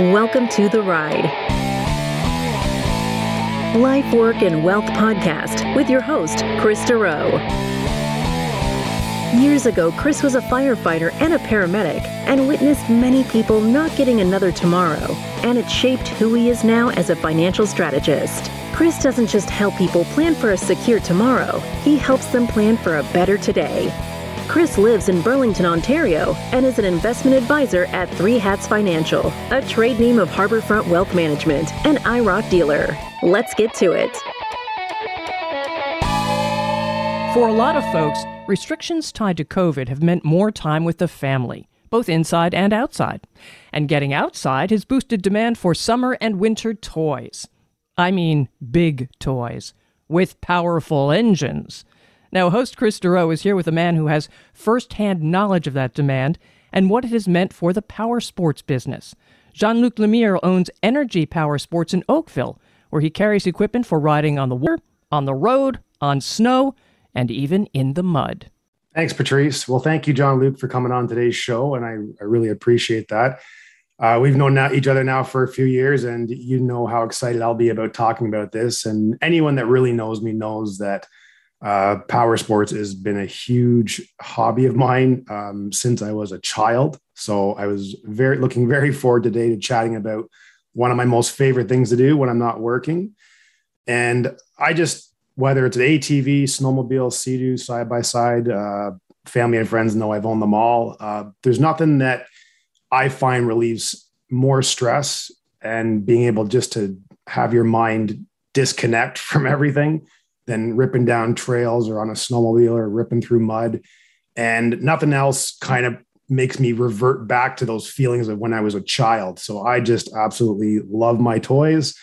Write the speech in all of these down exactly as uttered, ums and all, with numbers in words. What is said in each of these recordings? Welcome to The Ride, Life, Work, and Wealth Podcast with your host, Kris Dureau. Years ago, Kris was a firefighter and a paramedic and witnessed many people not getting another tomorrow, and it shaped who he is now as a financial strategist. Kris doesn't just help people plan for a secure tomorrow, he helps them plan for a better today. Kris lives in Burlington, Ontario, and is an investment advisor at Three Hats Financial, a trade name of Harbourfront Wealth Management, an I R O C dealer. Let's get to it. For a lot of folks, restrictions tied to COVID have meant more time with the family, both inside and outside. And getting outside has boosted demand for summer and winter toys. I mean, big toys with powerful engines. Now, host Kris Dureau is here with a man who has firsthand knowledge of that demand and what it has meant for the power sports business. Jean-Luc Lemire owns Energy Power Sports in Oakville, where he carries equipment for riding on the water, on the road, on snow, and even in the mud. Thanks, Patrice. Well, thank you, Jean-Luc, for coming on today's show, and I, I really appreciate that. Uh, we've known now, each other now for a few years, and you know how excited I'll be about talking about this. And anyone that really knows me knows that Uh, power sports has been a huge hobby of mine um, since I was a child. So I was very looking very forward today to chatting about one of my most favorite things to do when I'm not working. And I just, whether it's an A T V, snowmobile, Sea-Doo, side-by-side, uh, family and friends know I've owned them all. Uh, there's nothing that I find relieves more stress and being able just to have your mind disconnect from everything than ripping down trails or on a snowmobile or ripping through mud. And nothing else kind of makes me revert back to those feelings of when I was a child. So I just absolutely love my toys.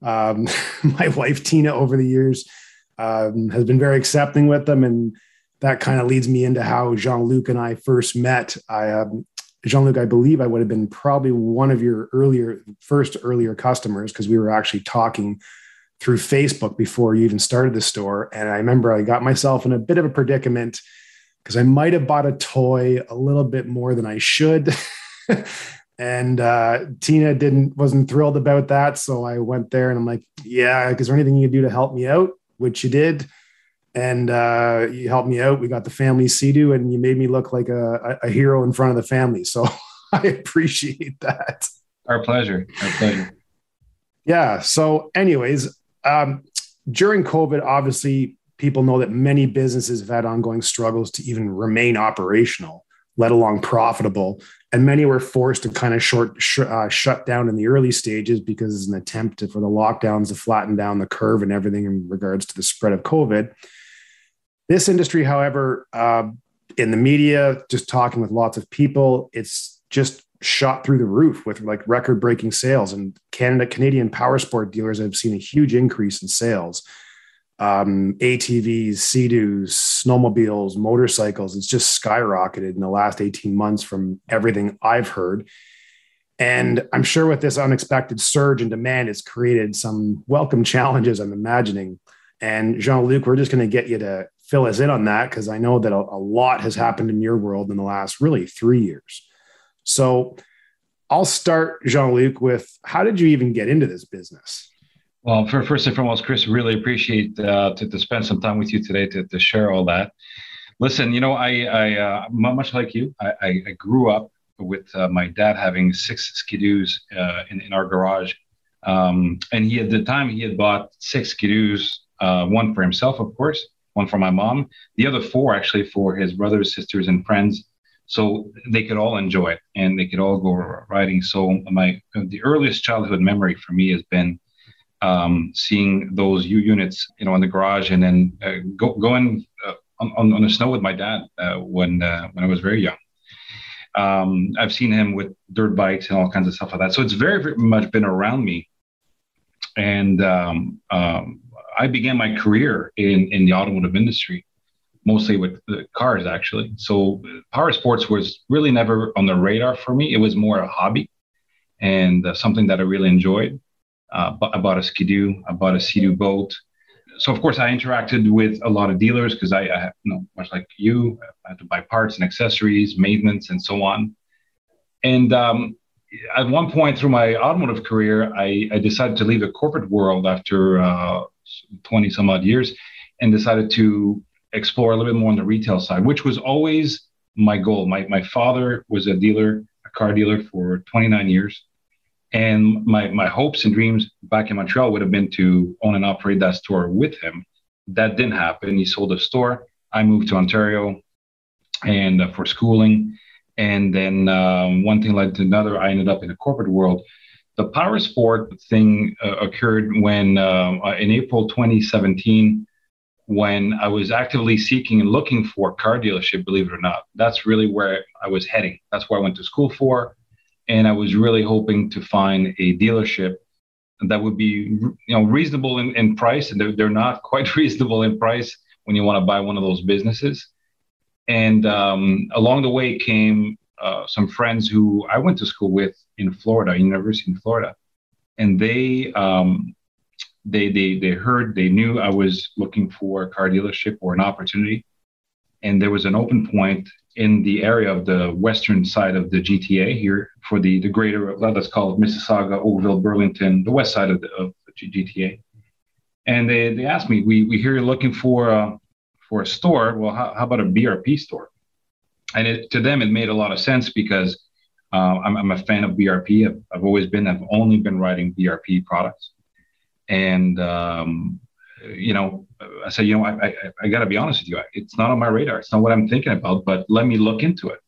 Um, my wife, Tina, over the years um, has been very accepting with them. And that kind of leads me into how Jean-Luc and I first met. I, um, Jean-Luc, I believe I would have been probably one of your earlier, first earlier customers, because we were actually talking through Facebook before you even started the store. And I remember I got myself in a bit of a predicament because I might have bought a toy a little bit more than I should. and uh, Tina didn't wasn't thrilled about that. So I went there and I'm like, yeah, is there anything you can do to help me out? Which you did. And uh, you helped me out. We got the family Sea-Doo and you made me look like a, a hero in front of the family. So I appreciate that. Our pleasure. Our pleasure. Yeah. So anyways, Um, during COVID, obviously, people know that many businesses have had ongoing struggles to even remain operational, let alone profitable. And many were forced to kind of short sh- uh, shut down in the early stages because it's an attempt to, for the lockdowns to flatten down the curve and everything in regards to the spread of COVID. This industry, however, uh, in the media, just talking with lots of people, it's just shot through the roof with like record-breaking sales, and Canada, Canadian power sport dealers have seen a huge increase in sales. Um, A T Vs, Sea-Doos, snowmobiles, motorcycles, it's just skyrocketed in the last eighteen months from everything I've heard. And I'm sure with this unexpected surge in demand, it's created some welcome challenges, I'm imagining. And Jean-Luc, we're just going to get you to fill us in on that, because I know that a, a lot has happened in your world in the last really three years. So I'll start, Jean-Luc, with how did you even get into this business? Well, for, first and foremost, Kris, really appreciate uh, to, to spend some time with you today to, to share all that. Listen, you know, I, I uh, much like you, I, I, I grew up with uh, my dad having six Ski-Doos uh, in, in our garage. Um, and he, at the time, he had bought six Ski-Doos, uh, one for himself, of course, one for my mom, the other four actually for his brothers, sisters, and friends. So they could all enjoy it and they could all go riding. So my the earliest childhood memory for me has been um, seeing those U units, you know, in the garage, and then uh, go, going uh, on, on the snow with my dad uh, when uh, when I was very young. Um, I've seen him with dirt bikes and all kinds of stuff like that. So it's very, very much been around me. And um, um, I began my career in, in the automotive industry, mostly with the cars, actually. So power sports was really never on the radar for me. It was more a hobby and uh, something that I really enjoyed. Uh, I bought a Ski-Doo, I bought a Sea-Doo boat. So, of course, I interacted with a lot of dealers because I, I you know, much like you, I had to buy parts and accessories, maintenance, and so on. And um, at one point through my automotive career, I, I decided to leave the corporate world after uh, twenty some odd years and decided to explore a little bit more on the retail side, which was always my goal. My my father was a dealer, a car dealer for twenty-nine years. And my, my hopes and dreams back in Montreal would have been to own and operate that store with him. That didn't happen. He sold a store. I moved to Ontario and uh, for schooling. And then um, one thing led to another. I ended up in the corporate world. The power sport thing uh, occurred when uh, in April twenty seventeen, when I was actively seeking and looking for a car dealership, believe it or not. That's really where I was heading. That's what I went to school for. And I was really hoping to find a dealership that would be, you know, reasonable in, in price. And they're, they're not quite reasonable in price when you want to buy one of those businesses. And um, along the way came uh, some friends who I went to school with in Florida, University of Florida. And they, um, they, they, they heard, they knew I was looking for a car dealership or an opportunity. And there was an open point in the area of the western side of the G T A here for the, the greater, let's call it Mississauga, Oakville, Burlington, the west side of the, of the G T A. And they, they asked me, we, we hear you're looking for a, for a store. Well, how, how about a B R P store? And it, to them, it made a lot of sense because uh, I'm, I'm a fan of B R P. I've, I've always been, I've only been riding B R P products. And, um, you know, I said, you know, I, I, I got to be honest with you. It's not on my radar. It's not what I'm thinking about, but let me look into it.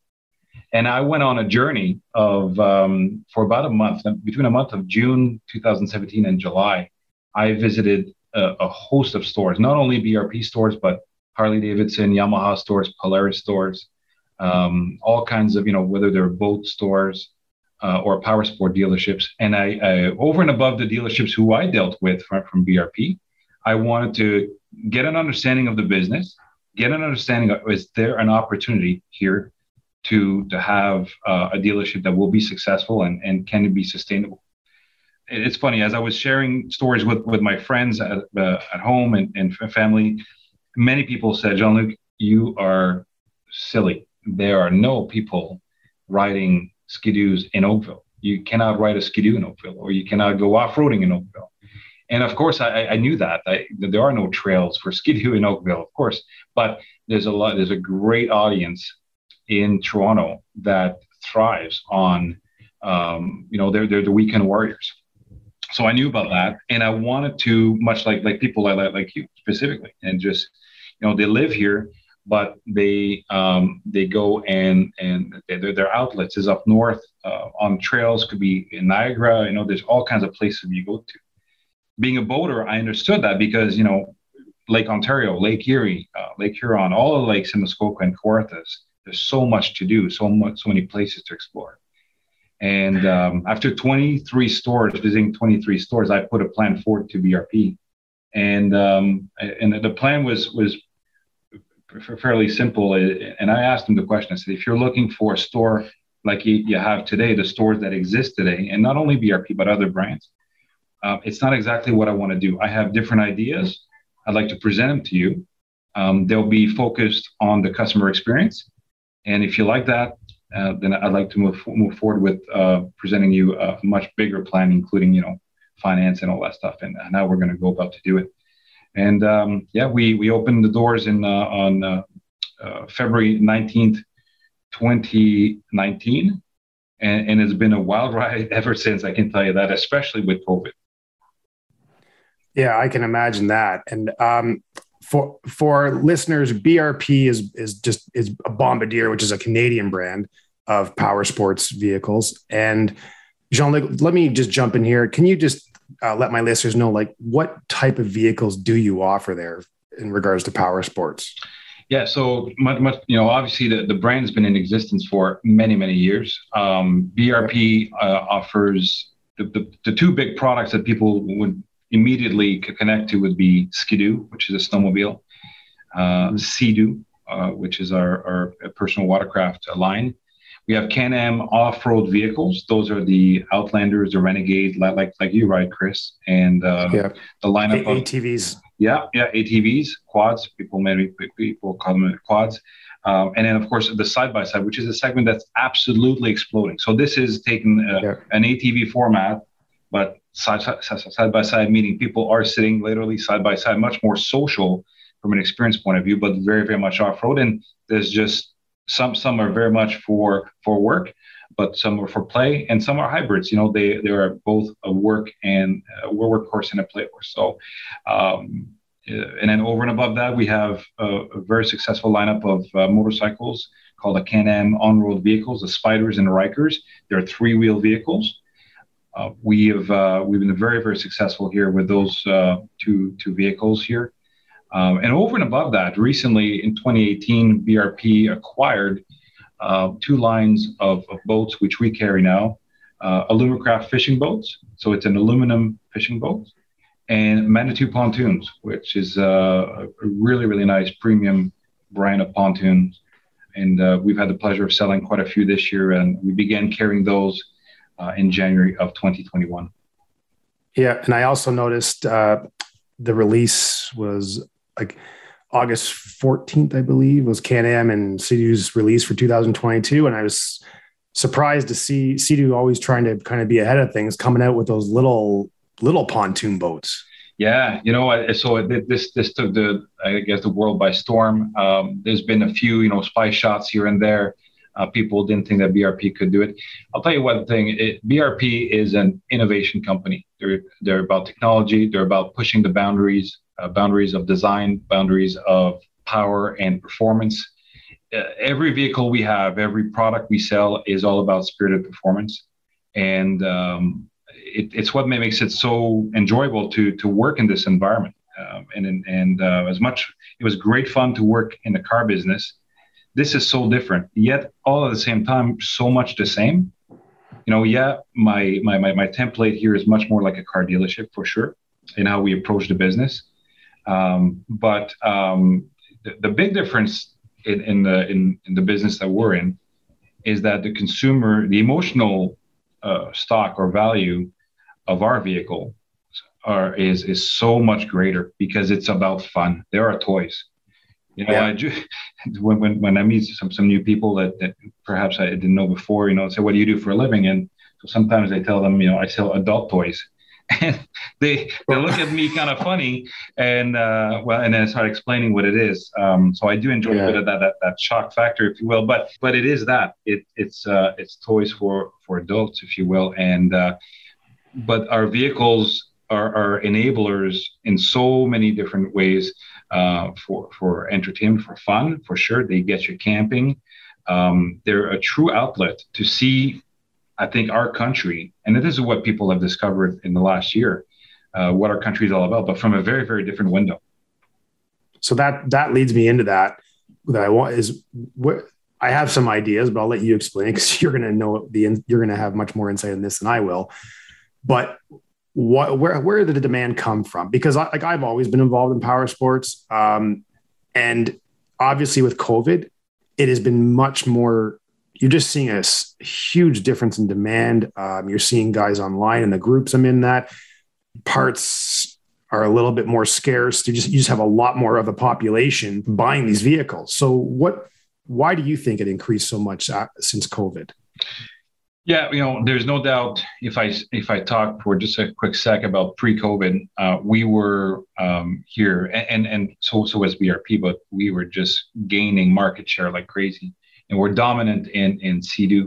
And I went on a journey of, um, for about a month, between a month of June two thousand seventeen and July, I visited a, a host of stores, not only B R P stores, but Harley-Davidson, Yamaha stores, Polaris stores, um, all kinds of, you know, whether they're boat stores uh, or power sport dealerships. And I, I, over and above the dealerships who I dealt with from, from B R P, I wanted to get an understanding of the business, get an understanding of, is there an opportunity here to, to have uh, a dealership that will be successful and, and can it be sustainable? It's funny, as I was sharing stories with, with my friends at, uh, at home and, and family, many people said, Jean-Luc, you are silly. There are no people riding Ski-Doos in Oakville. You cannot ride a Ski-Doo in Oakville, or you cannot go off-roading in Oakville. And of course, I, I knew that. I, there are no trails for Ski-Doo in Oakville, of course. But there's a lot. There's a great audience in Toronto that thrives on, um, you know, they're they're the weekend warriors. So I knew about that, and I wanted to, much like like people like like you specifically, and just, you know, they live here, but they um, they go and and their their outlets is up north uh, on trails. Could be in Niagara. You know, there's all kinds of places you go to. Being a boater, I understood that because, you know, Lake Ontario, Lake Erie, uh, Lake Huron, all the lakes in Muskoka and Kawarthas, there's so much to do, so much, so many places to explore. And um, after twenty-three stores, visiting twenty-three stores, I put a plan forward to B R P. And um, and the plan was was fairly simple. And I asked them the question, I said, if you're looking for a store like you have today, the stores that exist today, and not only B R P, but other brands, Uh, it's not exactly what I want to do. I have different ideas. I'd like to present them to you. Um, they'll be focused on the customer experience. And if you like that, uh, then I'd like to move move forward with uh, presenting you a much bigger plan, including, you know, finance and all that stuff. And now we're going to go about to do it. And um, yeah, we we opened the doors in uh, on uh, uh, February nineteenth, twenty nineteen, and, and it's been a wild ride ever since. I can tell you that, especially with COVID. Yeah, I can imagine that. And um, for for listeners, B R P is is just is a Bombardier, which is a Canadian brand of power sports vehicles. And Jean-Luc, let me just jump in here. Can you just uh, let my listeners know, like, what type of vehicles do you offer there in regards to power sports? Yeah, so much, much, you know, obviously the, the brand has been in existence for many, many years. Um, B R P uh, offers the, the the two big products that people would immediately connect to would be Ski-Doo, which is a snowmobile, uh, Sea-Doo, uh, which is our, our personal watercraft line, We have Can-Am off-road vehicles. Those are the Outlanders, the Renegade, like like you ride, Chris, and uh, yeah. the lineup the of A T Vs. Yeah, yeah, A T Vs, quads. People many people call them quads. Um, and then, of course, the side-by-side, which is a segment that's absolutely exploding. So this is taking uh, yeah. an A T V format, but side-by-side, meaning people are sitting literally side-by-side, much more social from an experience point of view, but very, very much off-road. And there's just some some are very much for for work, but some are for play, and some are hybrids. You know, they, they are both a work and a work horse and a play horse. So, um, and then over and above that, we have a, a very successful lineup of uh, motorcycles called the Can-Am on-road vehicles, the Spiders and the Rikers. They're three-wheel vehicles. Uh, we have uh, we've been very, very successful here with those uh, two two vehicles here. Um, and over and above that, recently in twenty eighteen, B R P acquired uh, two lines of, of boats, which we carry now, uh, Alumacraft fishing boats. So it's an aluminum fishing boat. And Manitou Pontoons, which is uh, a really, really nice premium brand of pontoons. And uh, we've had the pleasure of selling quite a few this year, and we began carrying those uh, in January of twenty twenty-one. Yeah, and I also noticed uh, the release was like August fourteenth, I believe, was Can-Am and Sea-Doo's release for two thousand twenty-two. And I was surprised to see Sea-Doo always trying to kind of be ahead of things, coming out with those little... little pontoon boats. Yeah, you know, so it, this this took the I guess the world by storm. Um, there's been a few, you know, spy shots here and there. Uh, people didn't think that B R P could do it. I'll tell you one thing: it, B R P is an innovation company. They're they're about technology. They're about pushing the boundaries, uh, boundaries of design, boundaries of power and performance. Uh, every vehicle we have, every product we sell, is all about spirited performance, and um, It, it's what makes it so enjoyable to to work in this environment. Um, and and uh, as much, it was great fun to work in the car business. This is so different, yet all at the same time, so much the same. You know, yeah, my my my, my template here is much more like a car dealership for sure, in how we approach the business. Um, but um, the, the big difference in, in the in, in the business that we're in is that the consumer, the emotional Uh, stock or value of our vehicle are, is is so much greater because it's about fun. There are toys, you know. Yeah. I do, when, when when I meet some some new people that, that perhaps I didn't know before, you know, say, "What do you do for a living?" And so sometimes I tell them, you know, I sell adult toys, and they they look at me kind of funny, and uh, well, and then I start explaining what it is. Um, so I do enjoy yeah. a bit of that, that that shock factor, if you will. But but it is that it it's uh, it's toys for for adults, if you will. And uh, but our vehicles are, are enablers in so many different ways uh, for for entertainment, for fun, for sure. They get you camping. Um, they're a true outlet to see, I think, our country, and this is what people have discovered in the last year, uh, what our country is all about, but from a very, very different window. So that that leads me into that that I want is what I have some ideas, but I'll let you explain because you're going to know the you're going to have much more insight in this than I will. But what where where did the demand come from? Because I, like I've always been involved in power sports, um, and obviously with COVID, it has been much more. You're just seeing a huge difference in demand. Um, you're seeing guys online in the groups I'm in that parts are a little bit more scarce. You just, you just have a lot more of a population buying these vehicles. So what, why do you think it increased so much uh, since COVID? Yeah, you know, there's no doubt if I, if I talk for just a quick sec about pre-COVID, uh, we were um, here and, and, and so, so was B R P, but we were just gaining market share like crazy. And we're dominant in in Sea-Doo.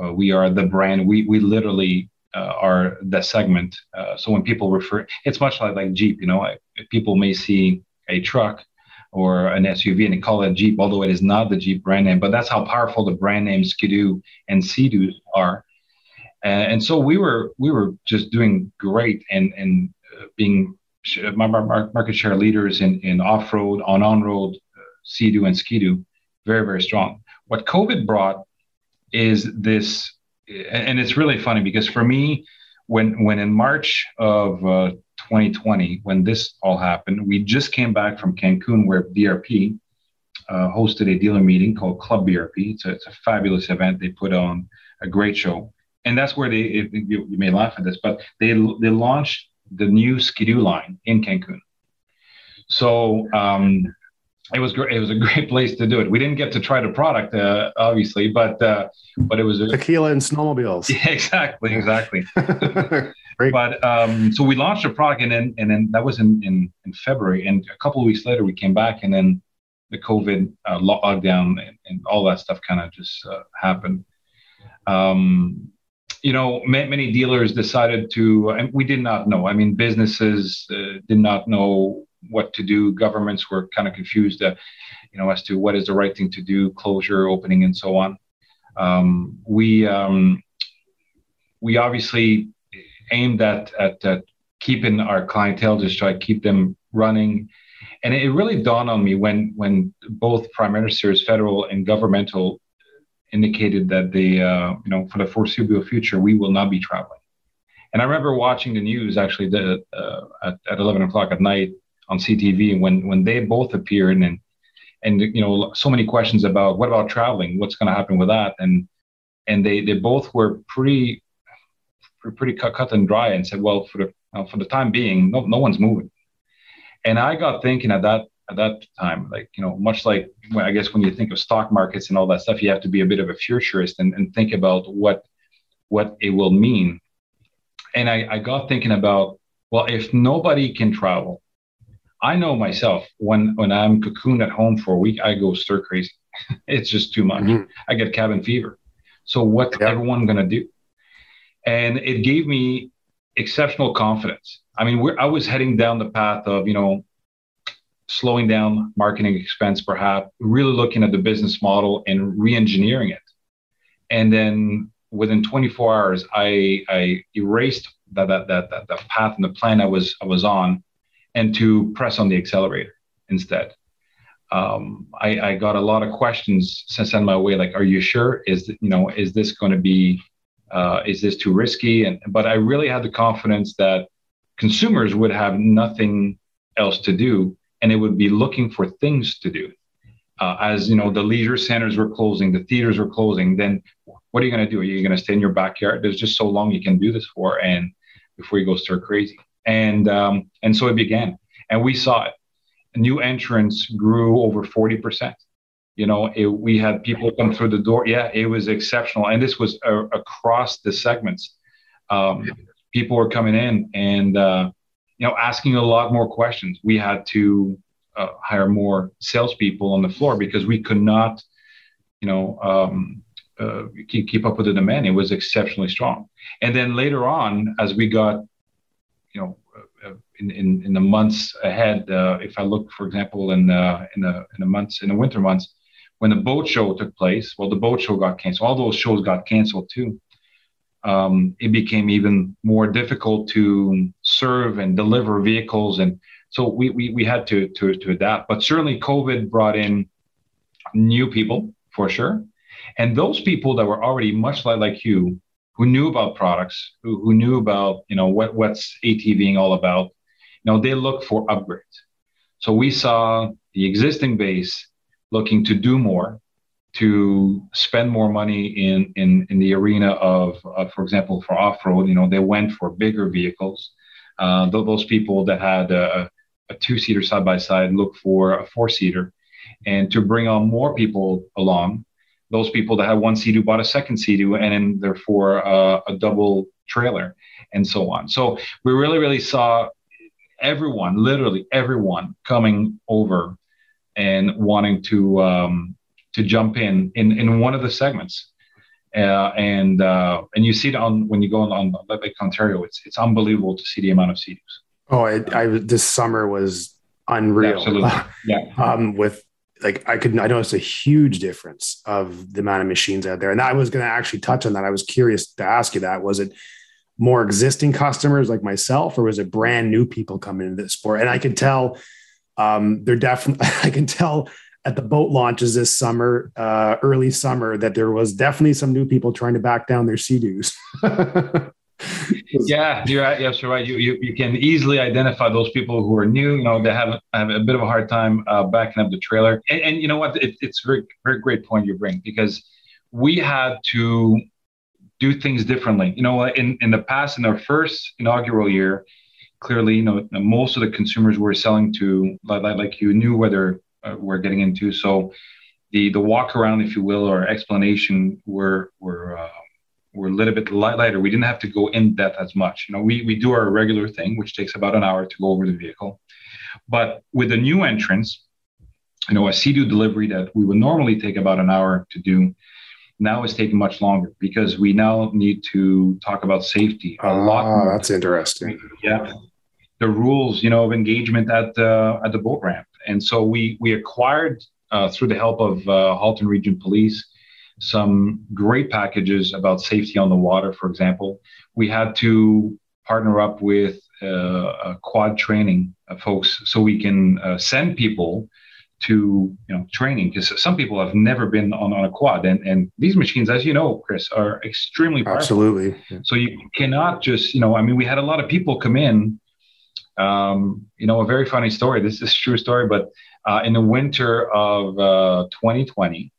Uh, we are the brand. We we literally uh, are the segment. Uh, so when people refer, it's much like, like Jeep. You know, I, people may see a truck or an S U V and they call it Jeep, although it is not the Jeep brand name. But that's how powerful the brand names Ski-Doo and Sea-Doo are. And, and so we were we were just doing great and and being market share leaders in in off road, on on road, Sea-Doo and Ski-Doo, very very strong. What COVID brought is this, and it's really funny because for me, when when in March of uh, twenty twenty, when this all happened, we just came back from Cancun where B R P uh, hosted a dealer meeting called Club B R P. It's a, it's a fabulous event. They put on a great show. And that's where they, if you, you may laugh at this, but they they launched the new Ski-Doo line in Cancun. So um, it was great. It was a great place to do it. We didn't get to try the product, uh, obviously, but uh, but it was a, tequila and snowmobiles. Yeah, exactly, exactly. Great. But um, so we launched the product, and then and then that was in, in in February. And a couple of weeks later, we came back, and then the COVID uh, lockdown and, and all that stuff kind of just uh, happened. Um, You know, many dealers decided to, and we did not know. I mean, businesses uh, did not know what to do. Governments were kind of confused, uh, you know, as to what is the right thing to do, closure, opening, and so on. Um, we um, we obviously aimed at, at at keeping our clientele, just try to keep them running. And it really dawned on me when when both prime ministers, federal and governmental, indicated that they, uh, you know, for the foreseeable future, we will not be traveling. And I remember watching the news actually the, uh, at, at eleven o'clock at night on C T V when when they both appeared, and and you know, so many questions about what about traveling, what's going to happen with that, and and they they both were pretty pretty cut, cut and dry and said, well, for the uh, for the time being, no no one's moving. And I got thinking at that. At that time, like, you know, much like, when, I guess when you think of stock markets and all that stuff, you have to be a bit of a futurist and, and think about what what it will mean. And I, I got thinking about, well, if nobody can travel, I know myself, when, when I'm cocooned at home for a week, I go stir crazy. It's just too much. Mm-hmm. I get cabin fever. So what's yeah. everyone going to do? And it gave me exceptional confidence. I mean, we're, I was heading down the path of, you know, slowing down marketing expense, perhaps really looking at the business model and re-engineering it. And then within twenty-four hours, I, I erased that that that that the path and the plan I was I was on, and to press on the accelerator instead. Um, I, I got a lot of questions sent my way, like, "Are you sure? Is you know is this going to be? Uh, is this too risky?" And but I really had the confidence that consumers would have nothing else to do. And it would be looking for things to do. Uh, as you know, the leisure centers were closing, the theaters were closing, then what are you gonna do? Are you gonna stay in your backyard? There's just so long you can do this for, and before you go stir crazy. And um, and so it began. And we saw it. New entrants grew over forty percent. You know, it, we had people come through the door. Yeah, it was exceptional. And this was uh, across the segments. Um, people were coming in and, uh, you know, asking a lot more questions. We had to uh, hire more salespeople on the floor because we could not, you know, um, uh, keep, keep up with the demand. It was exceptionally strong. And then later on, as we got, you know, uh, in, in in the months ahead, uh, if I look, for example, in uh, in the in the months in the winter months, when the boat show took place, well, the boat show got canceled. All those shows got canceled too. Um, it became even more difficult to serve and deliver vehicles. And so we, we, we had to, to, to adapt, but certainly COVID brought in new people for sure. And those people that were already much like, like you, who knew about products, who, who knew about, you know, what, what's ATVing all about, you know, they look for upgrades. So we saw the existing base looking to do more, to spend more money in, in, in the arena of, uh, for example, for off-road. You know, they went for bigger vehicles. Uh, those people that had a, a two-seater side-by-side looked for a four-seater. And to bring on more people along, those people that had one Sea-Doo bought a second Sea-Doo and then therefore uh, a double trailer and so on. So we really, really saw everyone, literally everyone coming over and wanting to um, to jump in, in, in one of the segments. Uh, and uh, and you see it on, when you go on, on Lake Ontario, it's it's unbelievable to see the amount of Sea-Doos. Oh, it, I, this summer was unreal. Absolutely, yeah. um, with, like, I could, I noticed a huge difference of the amount of machines out there. And I was gonna actually touch on that. I was curious to ask you that. Was it more existing customers like myself, or was it brand new people coming into the sport? And I can tell um, they're definitely, I can tell, at the boat launches this summer, uh, early summer, that there was definitely some new people trying to back down their Sea-Doos. Yeah, you're yes, you're right. You, you you can easily identify those people who are new. You know, they have have a bit of a hard time uh, backing up the trailer. And, and you know what? It, it's a very, very great point you bring, because we had to do things differently. You know, in in the past, in our first inaugural year, clearly, you know, most of the consumers we're selling to, like like you knew whether uh, we're getting into. So the the walk around, if you will, or explanation were were. Uh, We're a little bit lighter. We didn't have to go in depth as much. You know, we, we do our regular thing, which takes about an hour to go over the vehicle. But with the new entrants, you know, a Sea-Doo delivery that we would normally take about an hour to do, now is taking much longer, because we now need to talk about safety a ah, lot more. That's interesting. Yeah. The rules, you know, of engagement at the, at the boat ramp. And so we, we acquired, uh, through the help of uh, Halton Region Police, some great packages about safety on the water. For example, we had to partner up with uh, a quad training uh, folks, so we can uh, send people to, you know, training, because some people have never been on, on a quad, and and these machines, as you know, Kris, are extremely powerful. Absolutely. Yeah. So you cannot just, you know, I mean, we had a lot of people come in. Um, you know, a very funny story. This is a true story, but uh, in the winter of uh, twenty twenty.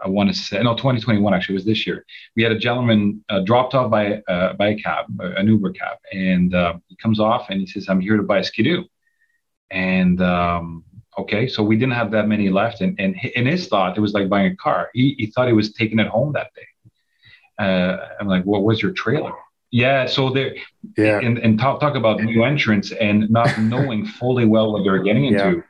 I want to say, no, twenty twenty-one, actually, it was this year. We had a gentleman uh, dropped off by, uh, by a cab, an Uber cab, and uh, he comes off and he says, I'm here to buy a Ski-Doo. And um, okay, so we didn't have that many left. And, and in his thought, it was like buying a car. He, he thought he was taking it home that day. Uh, I'm like, well, what was your trailer? Yeah, so there, yeah. and, and talk, talk about new entrants and not knowing fully well what they're getting into.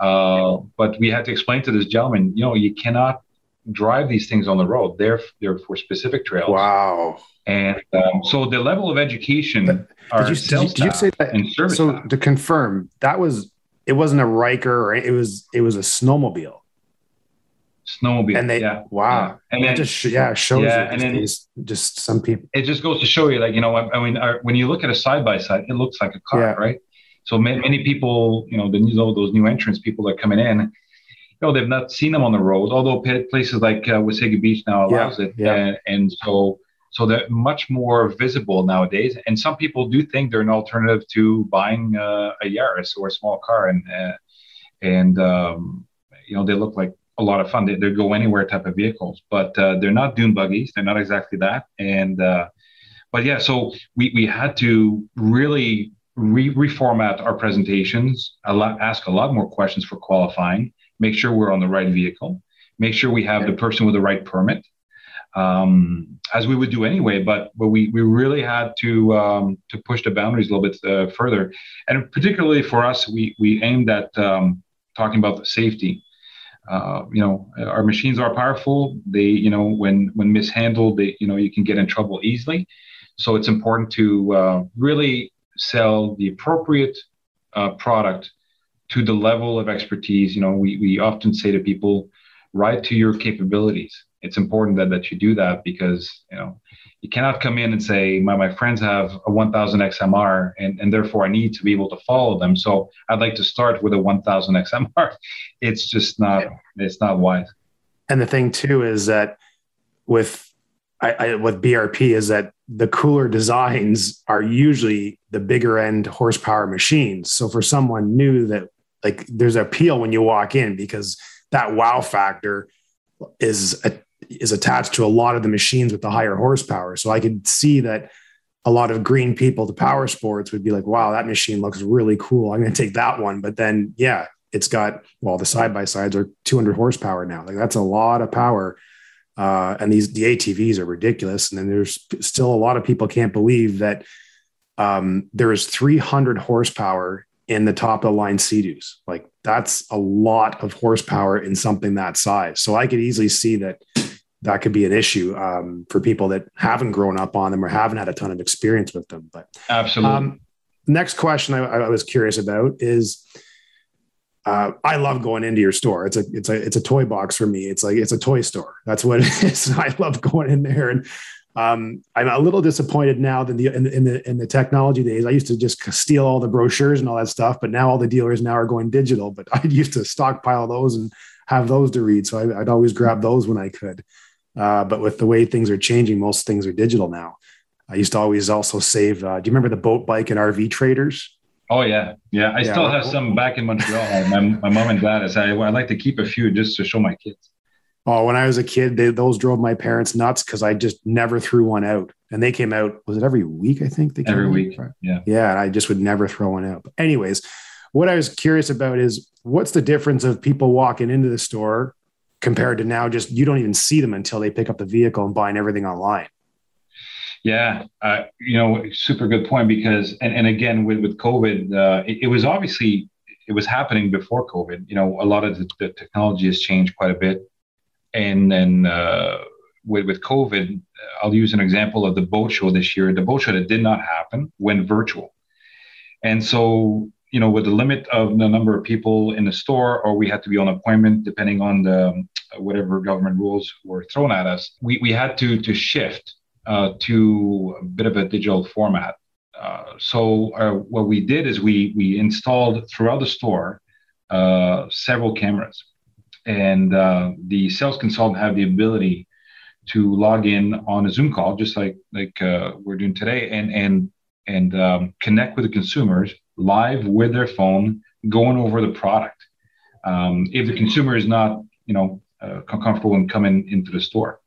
Yeah. Uh, but we had to explain to this gentleman, you know, you cannot drive these things on the road. They're they're for specific trails. Wow! And um, so the level of education. But, are did, you, did, you, did you say that? And service so staff. To confirm, that was it wasn't a Riker, or it was it was a snowmobile. Snowmobile. And they yeah. wow. Yeah. And it then, just yeah shows yeah, you. And then these, just some people. It just goes to show you, like, you know, I, I mean, our, when you look at a side by side, it looks like a car, yeah. right? So many, many people, you know, the you know, those new entrants, people that are coming in. No, they've not seen them on the road, although places like uh, Wasaga Beach now allows yeah, it. Yeah. And, and so so they're much more visible nowadays. And some people do think they're an alternative to buying uh, a Yaris or a small car. And, uh, and um, you know, they look like a lot of fun. They, they go anywhere type of vehicles. But uh, they're not dune buggies. They're not exactly that. And uh, but, yeah, so we, we had to really re- reformat our presentations, a lot, ask a lot more questions for qualifying. Make sure we're on the right vehicle, make sure we have the person with the right permit, um, as we would do anyway, but, but we, we really had to, um, to push the boundaries a little bit uh, further. And particularly for us, we, we aimed at um, talking about the safety. Uh, you know, our machines are powerful. They, you know, when, when mishandled, they, you know, you can get in trouble easily. So it's important to uh, really sell the appropriate uh, product to the level of expertise. You know, we, we often say to people, ride to your capabilities. It's important that, that you do that, because, you know, you cannot come in and say, my, my friends have a one thousand X M R and, and therefore I need to be able to follow them. So I'd like to start with a one thousand X M R. It's just not, it's not wise. And the thing too, is that with, I, I, with B R P is that the cooler designs are usually the bigger end horsepower machines. So for someone new, that, like, there's an appeal when you walk in, because that wow factor is a, is attached to a lot of the machines with the higher horsepower. So I could see that a lot of green people to power sports would be like, wow, that machine looks really cool. I'm going to take that one. But then, yeah, it's got, well, the side-by-sides are two hundred horsepower now. Like, that's a lot of power. Uh, and these, the A T Vs are ridiculous. And then there's still a lot of people can't believe that um, there is three hundred horsepower in the top of the line Sea-Doos. Like, that's a lot of horsepower in something that size. So I could easily see that that could be an issue um, for people that haven't grown up on them or haven't had a ton of experience with them. But absolutely. Um, next question I, I was curious about is, Uh, I love going into your store. It's a, it's a, it's a toy box for me. It's like, it's a toy store. That's what it is. I love going in there, and um, I'm a little disappointed now that the, in, in the, in the technology days, I used to just steal all the brochures and all that stuff, but now all the dealers now are going digital, but I used to stockpile those and have those to read. So I, I'd always grab those when I could. Uh, but with the way things are changing, most things are digital now. I used to always also save. Uh, do you remember the boat, bike, and R V traders? Oh yeah, yeah. I yeah, still have well, some back in Montreal. my my mom and dad. I said I like to keep a few just to show my kids. Oh, when I was a kid, they, those drove my parents nuts because I just never threw one out, and they came out. Was it every week? I think they came every out. week. Yeah, yeah. And I just would never throw one out. But anyways, what I was curious about is what's the difference of people walking into the store compared to now? Just you don't even see them until they pick up the vehicle and buying everything online. Yeah, uh, you know, super good point because, and, and again, with, with COVID, uh, it, it was obviously, it was happening before COVID. You know, a lot of the, the technology has changed quite a bit. And then uh, with, with COVID, I'll use an example of the boat show this year. The boat show that did not happen went virtual. And so, you know, with the limit of the number of people in the store, or we had to be on appointment, depending on the whatever government rules were thrown at us, we, we had to to shift. Uh, to a bit of a digital format. Uh, so uh, what we did is we we installed throughout the store uh, several cameras, and uh, the sales consultant have the ability to log in on a Zoom call, just like like uh, we're doing today, and and and um, connect with the consumers live with their phone, going over the product. Um, if the consumer is not, you know, uh, comfortable in coming into the store.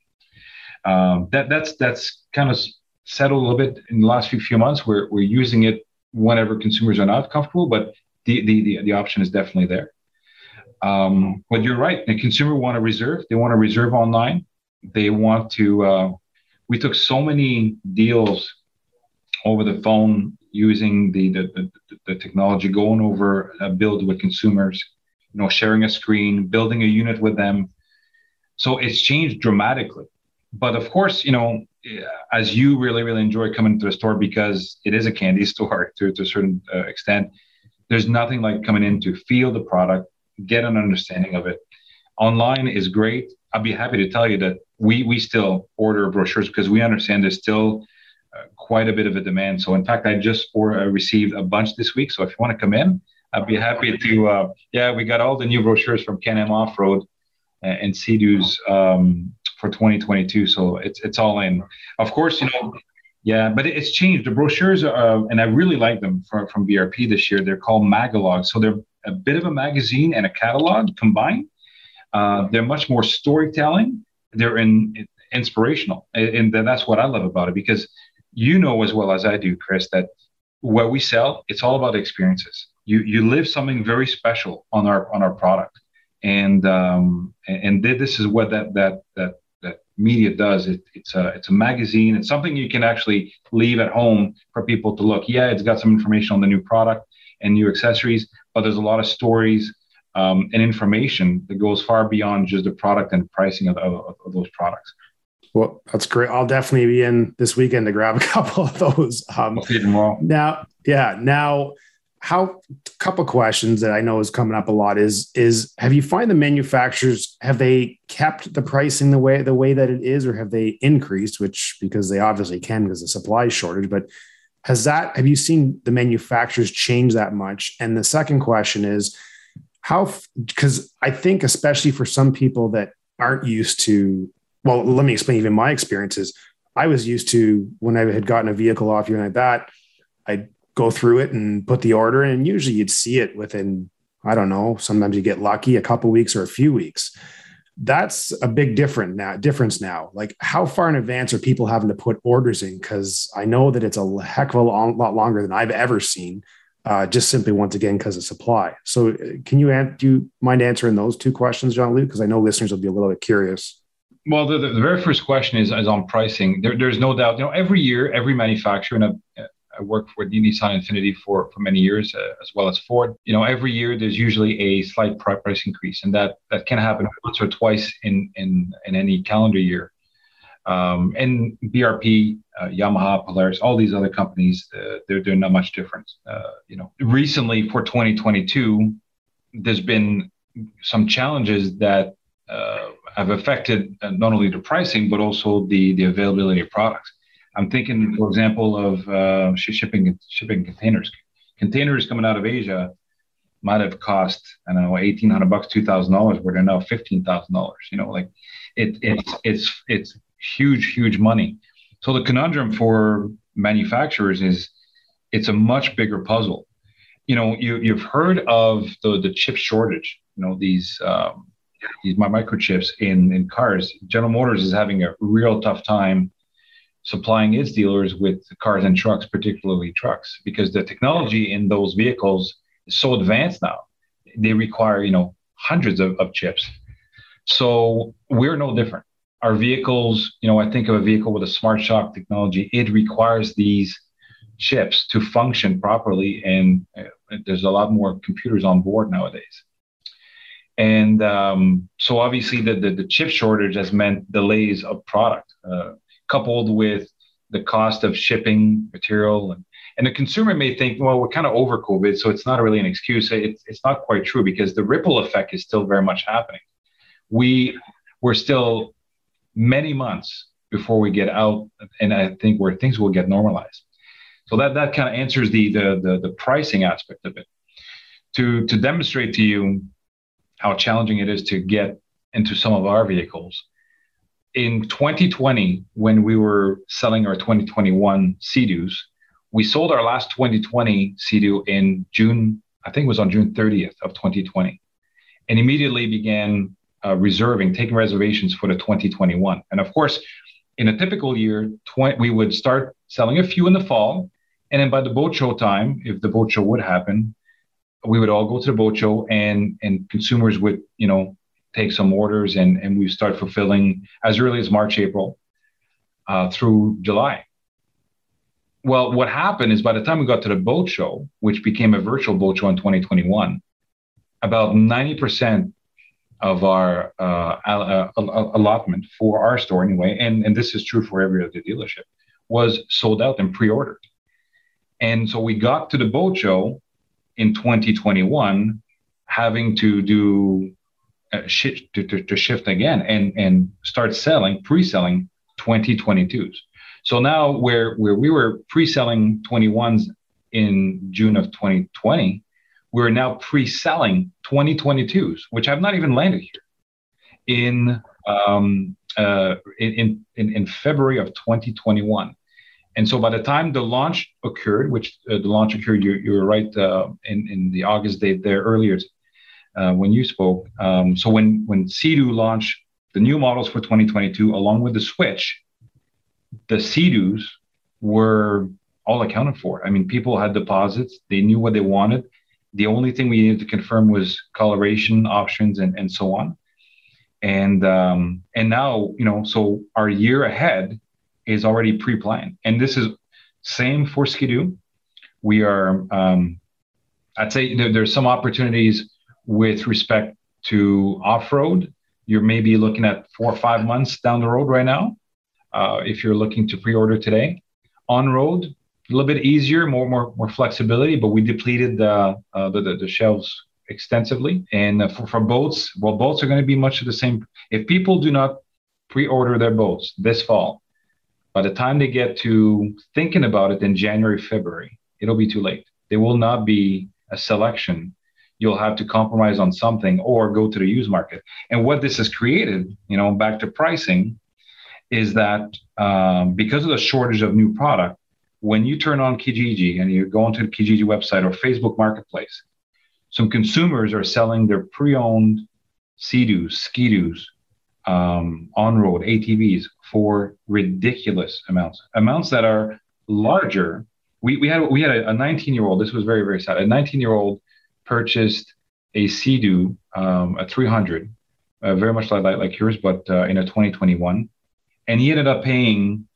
Um, that that's that's kind of settled a little bit in the last few few months. We're we're using it whenever consumers are not comfortable, but the the the, the option is definitely there. Um, but you're right. The consumer want to reserve. They want to reserve online. They want to. Uh, we took so many deals over the phone using the the the, the technology, going over a build with consumers, you know, sharing a screen, building a unit with them. So it's changed dramatically. But of course, you know, as you really, really enjoy coming to the store because it is a candy store to, to a certain uh, extent, there's nothing like coming in to feel the product, get an understanding of it. Online is great. I'd be happy to tell you that we we still order brochures because we understand there's still uh, quite a bit of a demand. So in fact, I just order, uh, received a bunch this week. So if you want to come in, I'd be happy to, uh, yeah, we got all the new brochures from Can-Am Off-Road and, and Sea-Doo's um for twenty twenty-two, so it's it's all in. Of course, you know, yeah, but it's changed. The brochures are, and I really like them from, from B R P this year. They're called magalogs, so they're a bit of a magazine and a catalog combined. Uh, they're much more storytelling. They're in, in, inspirational, and, and that's what I love about it because you know as well as I do, Kris, that what we sell, it's all about experiences. You you live something very special on our on our product, and um, and this is what that that that. media does. It, it's a it's a magazine. It's something you can actually leave at home for people to look. Yeah, it's got some information on the new product and new accessories, but there's a lot of stories um, and information that goes far beyond just the product and pricing of, of, of those products. Well, that's great. I'll definitely be in this weekend to grab a couple of those. Um, well. Now, yeah, now. How a couple questions that I know is coming up a lot is, is have you find the manufacturers, have they kept the pricing the way, the way that it is, or have they increased, which because they obviously can because of the supply shortage, but has that, have you seen the manufacturers change that much? And the second question is how, because I think, especially for some people that aren't used to, well, let me explain even my experiences. I was used to when I had gotten a vehicle off you and like that, I go through it and put the order in. And usually you'd see it within, I don't know, sometimes you get lucky, a couple of weeks or a few weeks. That's a big difference now, difference now. Like how far in advance are people having to put orders in? Because I know that it's a heck of a long, lot longer than I've ever seen, uh, just simply once again, because of supply. So can you, do you mind answering those two questions, Jean-Luc? Because I know listeners will be a little bit curious. Well, the, the very first question is, is on pricing. There, there's no doubt, you know, every year, every manufacturer, and a I worked for Nissan Infinity for, for many years, uh, as well as Ford. You know, every year there's usually a slight price increase, and that, that can happen once or twice in in, in any calendar year. Um, and B R P, uh, Yamaha, Polaris, all these other companies, uh, they're they're not much different. Uh, you know, recently for twenty twenty-two, there's been some challenges that uh, have affected not only the pricing but also the the availability of products. I'm thinking, for example, of uh, shipping shipping containers. Containers coming out of Asia might have cost, I don't know, eighteen hundred bucks, two thousand dollars, where they're now fifteen thousand dollars. You know, like it, it's it's it's huge, huge money. So the conundrum for manufacturers is it's a much bigger puzzle. You know, you, you've heard of the, the chip shortage, you know, these um, these microchips in, in cars. General Motors is having a real tough time supplying its dealers with cars and trucks, particularly trucks, because the technology in those vehicles is so advanced now. They require, you know, hundreds of, of chips. So we're no different. Our vehicles, you know, I think of a vehicle with a smart shock technology, it requires these chips to function properly. And uh, there's a lot more computers on board nowadays. And um, so obviously the, the, the chip shortage has meant delays of product, uh, coupled with the cost of shipping material. And, and the consumer may think, well, we're kind of over COVID, so it's not really an excuse. It's, it's not quite true, because the ripple effect is still very much happening. We we're still many months before we get out, and I think where things will get normalized. So that, that kind of answers the, the, the, the pricing aspect of it. To, to demonstrate to you how challenging it is to get into some of our vehicles, in twenty twenty, when we were selling our twenty twenty-one Sea-Doos, we sold our last twenty twenty Sea-Doo in June, I think it was on June thirtieth of twenty twenty, and immediately began uh, reserving, taking reservations for the twenty twenty-one. And of course, in a typical year, we would start selling a few in the fall, and then by the boat show time, if the boat show would happen, we would all go to the boat show, and, and consumers would, you know, take some orders, and, and we start fulfilling as early as March, April, uh, through July. Well, what happened is by the time we got to the boat show, which became a virtual boat show in twenty twenty-one, about ninety percent of our uh, all all allotment for our store anyway, and, and this is true for every other dealership, was sold out and pre-ordered. And so we got to the boat show in twenty twenty-one having to do shift to, to, to shift again and and start selling pre-selling twenty twenty-twos. So now where where we were pre-selling twenty-ones in June of twenty twenty, we're now pre-selling twenty twenty-twos, which have not even landed here in um uh in in, in February of twenty twenty-one. And so by the time the launch occurred, which uh, the launch occurred, you, you were right uh, in in the August date there earlier Uh, when you spoke. Um, so when, when Sea-Doo launched the new models for twenty twenty-two, along with the Switch, the Sea-Doos were all accounted for. I mean, people had deposits. They knew what they wanted. The only thing we needed to confirm was coloration options and, and so on. And, um, and now, you know, so our year ahead is already pre-planned. And this is same for Ski-Doo. We are, um, I'd say there, there's some opportunities with respect to off-road. You're maybe looking at four or five months down the road right now, uh, if you're looking to pre-order today. On-road, a little bit easier, more more more flexibility, but we depleted uh, uh, the, the the shelves extensively. And uh, for, for boats, well, boats are going to be much of the same. If people do not pre-order their boats this fall, by the time they get to thinking about it in January, February, it'll be too late. There will not be a selection. You'll have to compromise on something or go to the used market. And what this has created, you know, back to pricing, is that um, because of the shortage of new product, when you turn on Kijiji and you go onto the Kijiji website or Facebook Marketplace, some consumers are selling their pre-owned Sea-Doos, Ski-Doos, um, on-road A T Vs for ridiculous amounts, amounts that are larger. We, we had, we had a nineteen-year-old, this was very, very sad, a nineteen-year-old purchased a Sea-Doo, um, a three hundred, uh, very much like, like, like yours, but uh, in a twenty twenty-one. And he ended up paying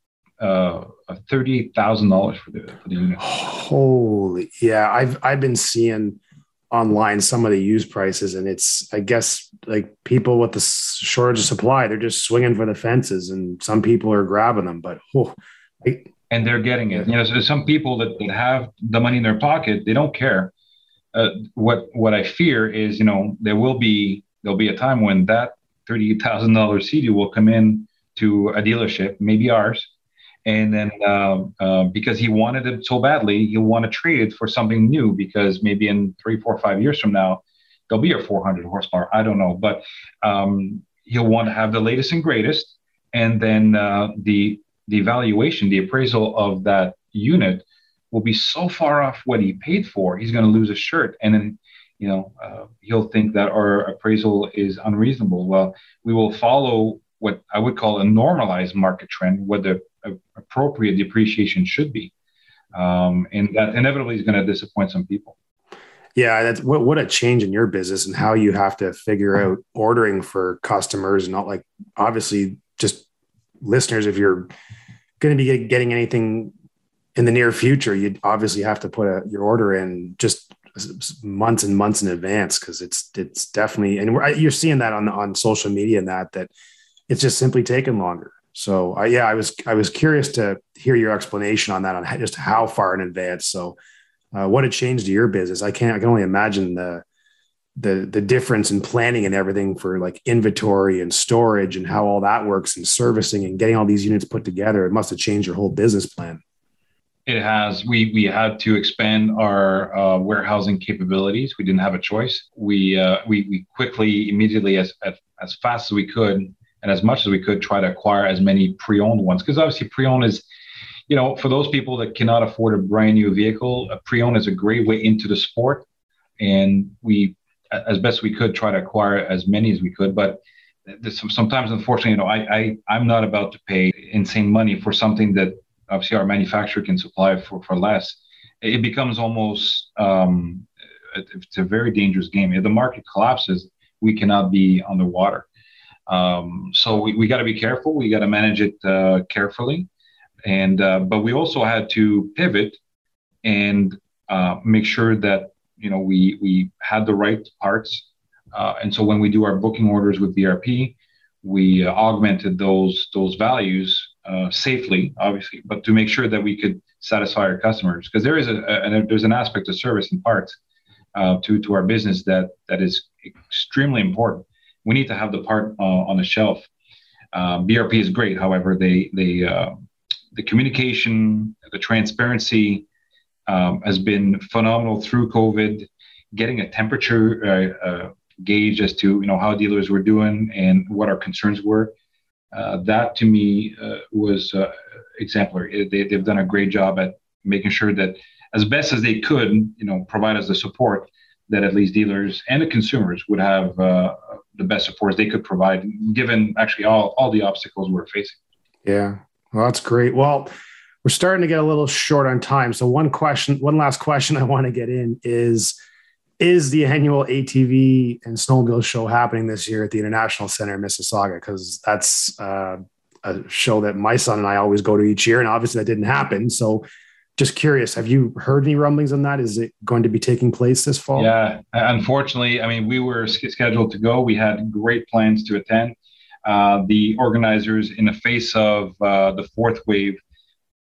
uh, thirty-eight thousand dollars for the, for the unit. Holy, yeah. I've, I've been seeing online some of the used prices, and it's, I guess, like people with the shortage of supply, they're just swinging for the fences, and some people are grabbing them, but oh, I, and they're getting it. You know, so there's some people that, that have the money in their pocket, they don't care. Uh, what what I fear is, you know, there will be there'll be a time when that thirty-eight thousand dollars Sea-Doo will come in to a dealership, maybe ours, and then uh, uh, because he wanted it so badly, he'll want to trade it for something new, because maybe in three, four, five years from now, there'll be a four hundred horsepower. I don't know, but um, he'll want to have the latest and greatest, and then uh, the the valuation, the appraisal of that unit will be so far off what he paid for, he's going to lose his shirt. And then, you know, uh, he'll think that our appraisal is unreasonable. Well, we will follow what I would call a normalized market trend, what the uh, appropriate depreciation should be. Um, and that inevitably is going to disappoint some people. Yeah, that's what, what a change in your business and how you have to figure out ordering for customers, and not like, obviously, just listeners, if you're going to be getting anything in the near future, you'd obviously have to put a, your order in just months and months in advance, because it's it's definitely, and we're, you're seeing that on on social media, and that that it's just simply taking longer. So I, yeah, I was I was curious to hear your explanation on that, on just how far in advance. So. Uh, what a change to your business. I can't, I can only imagine the, the, the difference in planning and everything for like inventory and storage and how all that works, and servicing and getting all these units put together. It must've changed your whole business plan. It has. We, we had to expand our uh, warehousing capabilities. We didn't have a choice. We, uh, we, we quickly, immediately, as, as, as fast as we could and as much as we could, try to acquire as many pre-owned ones. Cause obviously pre-owned is, you know, for those people that cannot afford a brand new vehicle, a pre-owned is a great way into the sport. And we, as best we could, try to acquire as many as we could. But sometimes, unfortunately, you know, I, I, I'm not about to pay insane money for something that obviously our manufacturer can supply for, for less. It becomes almost, um, it's a very dangerous game. If the market collapses, we cannot be on the water. Um, so we, we got to be careful. We got to manage it uh, carefully. And, uh, but we also had to pivot and, uh, make sure that, you know, we, we had the right parts. Uh, and so when we do our booking orders with B R P, we uh, augmented those, those values, uh, safely, obviously, but to make sure that we could satisfy our customers. Cause there is a, a, a there's an aspect of service and parts, uh, to, to our business that, that is extremely important. We need to have the part uh, on the shelf. Um, B R P is great. However, they, they, uh, the communication, the transparency um, has been phenomenal through COVID, getting a temperature uh, uh, gauge as to, you know, how dealers were doing and what our concerns were. Uh, that to me uh, was uh, exemplary. They, they've done a great job at making sure that as best as they could, you know, provide us the support that at least dealers and the consumers would have uh, the best support they could provide, given actually all, all the obstacles we're facing. Yeah. Well, that's great. Well, we're starting to get a little short on time. So one question, one last question I want to get in is, is the annual A T V and snowmobile show happening this year at the International Center in Mississauga? Cause that's uh, a show that my son and I always go to each year. And obviously that didn't happen. So just curious, have you heard any rumblings on that? Is it going to be taking place this fall? Yeah, unfortunately, I mean, we were scheduled to go. We had great plans to attend. Uh, the organizers, in the face of uh, the fourth wave,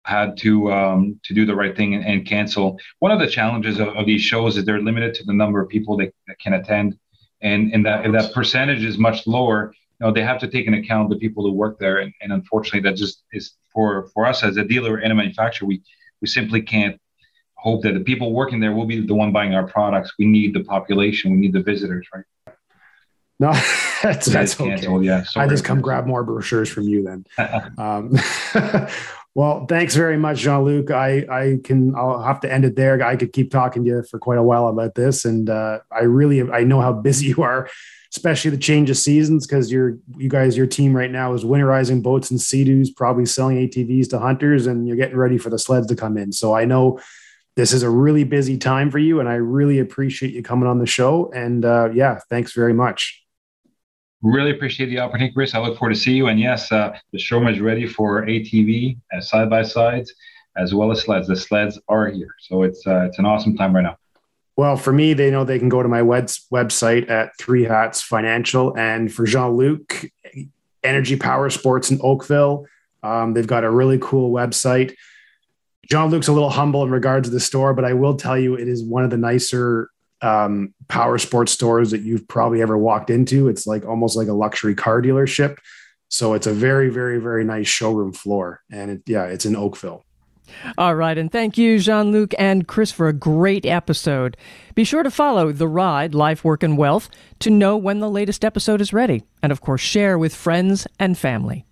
had to um, to do the right thing and, and cancel. One of the challenges of, of these shows is they're limited to the number of people that, that can attend, and and that if that percentage is much lower, you know, they have to take into account the people who work there, and, and unfortunately, that just is for for us as a dealer and a manufacturer, we we simply can't hope that the people working there will be the one buying our products. We need the population, we need the visitors, right? No, that's, that's okay. Canceled, yeah. I just come grab more brochures from you then. um, well, thanks very much, Jean-Luc. I, I can, I'll have to end it there. I could keep talking to you for quite a while about this. And uh, I really, I know how busy you are, especially the change of seasons, because you're, you guys, your team right now is winterizing boats and Sea-Doos, probably selling A T Vs to hunters, and you're getting ready for the sleds to come in. So I know this is a really busy time for you, and I really appreciate you coming on the show. And uh, yeah, thanks very much. Really appreciate the opportunity, Kris. I look forward to see you. And yes, uh, the showroom is ready for A T V uh, side-by-sides as well as sleds. The sleds are here. So it's uh, it's an awesome time right now. Well, for me, they know they can go to my web- website at Three Hats Financial. And for Jean-Luc, Energy Power Sports in Oakville. Um, they've got a really cool website. Jean-Luc's a little humble in regards to the store, but I will tell you, it is one of the nicer um, power sports stores that you've probably ever walked into. It's like almost like a luxury car dealership. So it's a very, very, very nice showroom floor. And it, yeah, it's in Oakville. All right. And thank you, Jean-Luc and Kris, for a great episode. Be sure to follow The Ride, Life, Work and Wealth to know when the latest episode is ready. And of course, share with friends and family.